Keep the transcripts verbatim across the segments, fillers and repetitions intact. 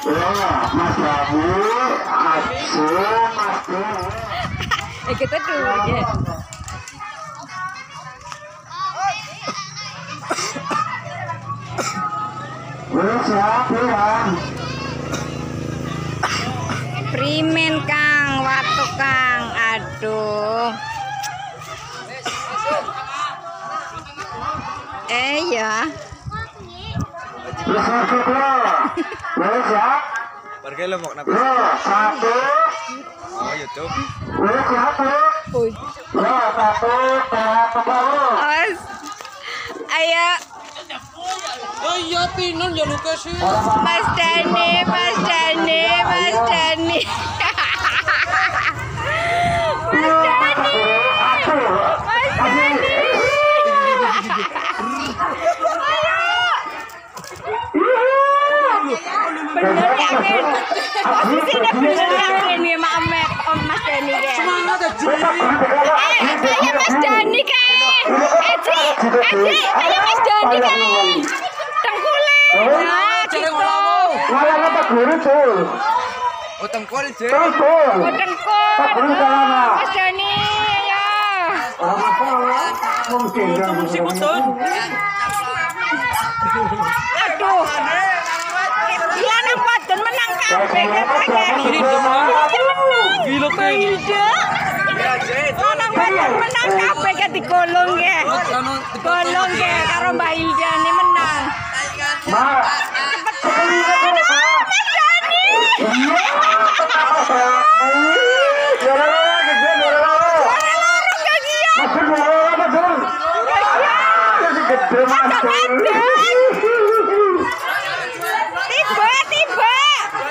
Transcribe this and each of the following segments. Mas Rabu, Absu, Mas Dewa. Eh kita dulu aja. Wes siap pulang. Primen Kang, waktu Kang. Aduh. Eh ya. Wes siap. Wes ya. Pergi lo mau kenapa? Satu. Oh YouTube. Wes satu. Uy. Satu satu baru. Awas. Ayo. Oh ya Pinun ya luka sih. Mas Dani, Mas Dani, Mas Dani. Mas Dani. Mas Dani. Bener yakin, aku sih udah bener yakin nih sama Om Mas Dani ya. Eh, kayak Mas Dani kan, Eci, Eci, kayak Mas Dani kan, tengkulin, nah gitu. Oh tengkul, tengkul, Mas Dani, ayo. Aduh. Iya nampak dan menang kabeh katanya. Gila menang. Nampak dan menang kabeh kat digolong ya. Golong ya karo Mbak Hilda nih menang.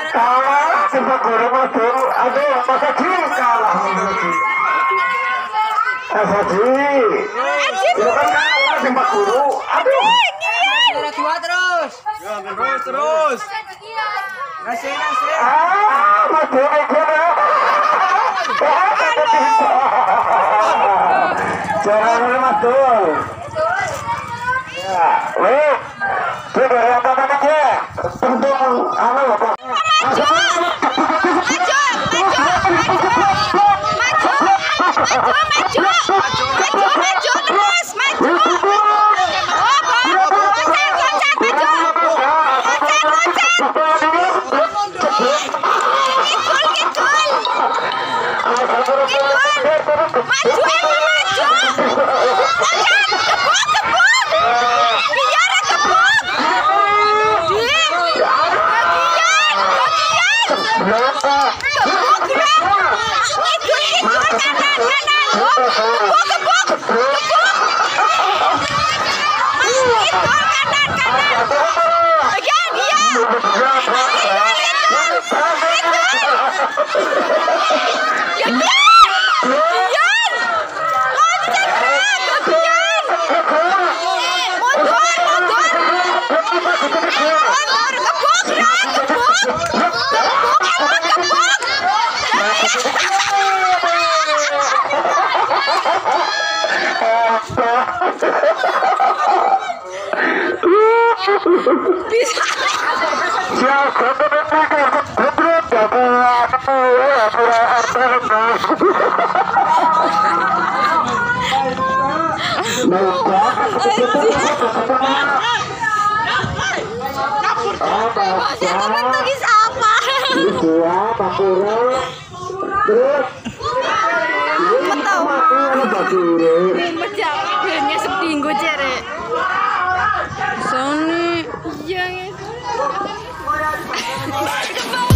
Kalah sempat goreng masuk, ada Mas Haji kalah. Mas Haji, itu kan kalah sempat goreng. Aduh, juara dua terus, terus terus. Nasi nasi. Ah, Mas Dewi juara. Juara mana Mas Dewi? Ya, weh, juara apa apa aja? Tentang apa apa? Maju, maju, maju, maju, maju, maju, maju, maju terus, maju. Oh, konsen, konsen, maju, konsen, konsen. Kikul, kikul, kikul, maju, maju. Konsen, kebuk, kebuk, biara kebuk. Bisa. Iya, iya.